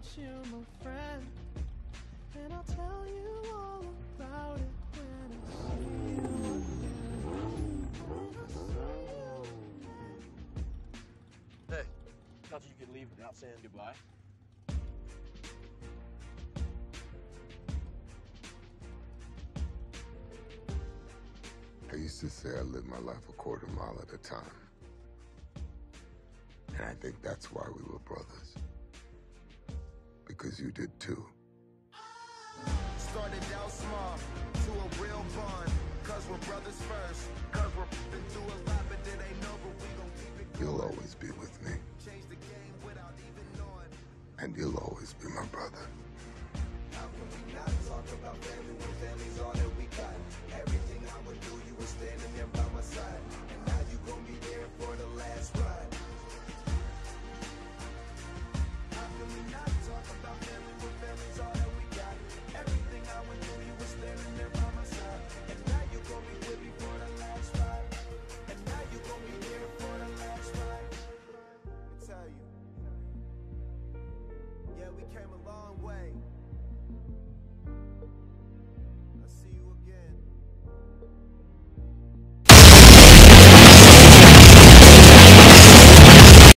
without you, my friend. And I'll tell you all about it when I see you again. When I see you again. Hey, not that you can leave without saying goodbye. I used to say I lived my life a quarter mile at a time. And I think that's why we were brothers. Because you did too. Started out small to a real bond. Cause we're brothers first. Cause we're been through a lot, but then ain't over. We gon' keep it going. You'll always be with me. Change the game without even knowing. And you'll always be my brother. How can we not talk about family when family's all that we got? Everything I would do, you were standing there by my side. And now you gon' be there for the last ride. How can we not talk about family when family's all that we got? Everything I would do, you were standing there by my side. And now you gon' be with me for the last ride. And now you gon' be there for the last ride. I tell you, yeah, we came a long way.